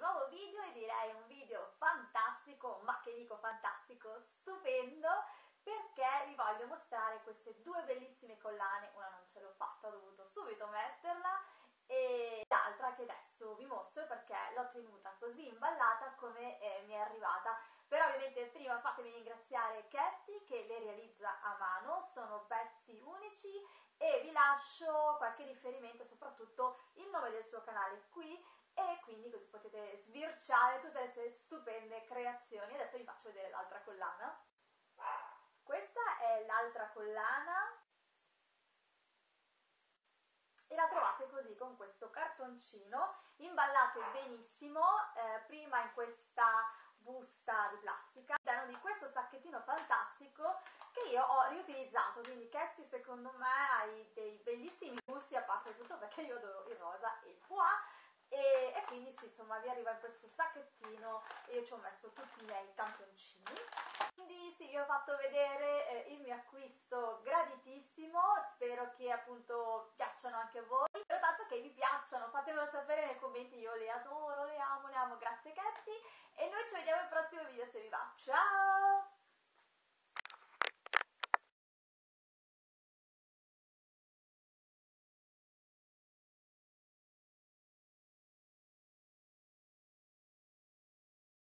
nuovo video e direi un video fantastico, ma che dico fantastico, stupendo, perché vi voglio mostrare queste due bellissime collane. Una non ce l'ho fatta, ho dovuto subito metterla, e l'altra che adesso vi mostro perché l'ho tenuta così imballata come mi è arrivata. Però ovviamente prima fatemi ringraziare Ketty che le realizza a mano, sono pezzi unici e vi lascio qualche riferimento, soprattutto il nome del suo canale qui, e quindi così potete sbirciare tutte le sue stupende creazioni. Adesso vi faccio vedere l'altra collana. Questa è l'altra collana e la trovate così con questo cartoncino, imballate benissimo, prima in questa busta di plastica, all'interno di questo sacchettino fantastico che io ho riutilizzato. Quindi Ketty, secondo me hai dei bellissimi gusti, a parte tutto perché io adoro il rosa e il pois, e quindi sì, insomma, vi arriva in questo sacchettino e io ci ho messo tutti i miei campioncini. Quindi sì, vi ho fatto vedere il mio acquisto graditissimo, spero che appunto piacciono anche a voi. Spero tanto che vi piacciono, fatemelo sapere nei commenti, io le adoro, le amo, grazie Ketty, e noi ci vediamo al prossimo video se vi va, ciao!